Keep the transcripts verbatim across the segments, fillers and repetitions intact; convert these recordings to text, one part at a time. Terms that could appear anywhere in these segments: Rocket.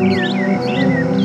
Rocket, rocket.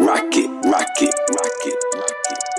Rocket, rocket, rocket, rocket, rocket.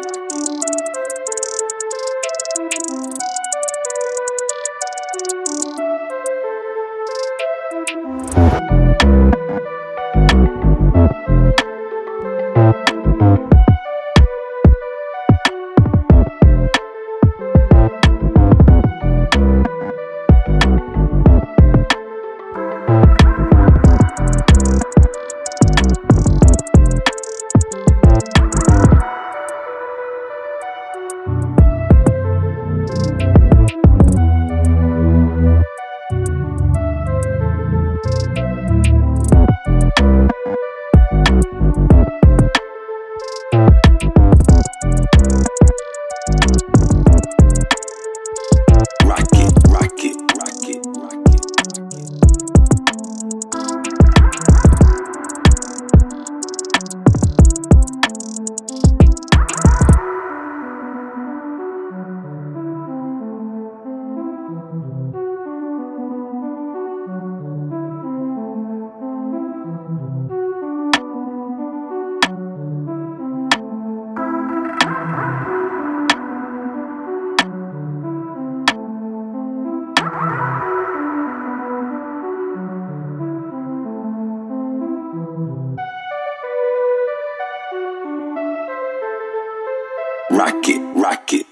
Rocket, rocket.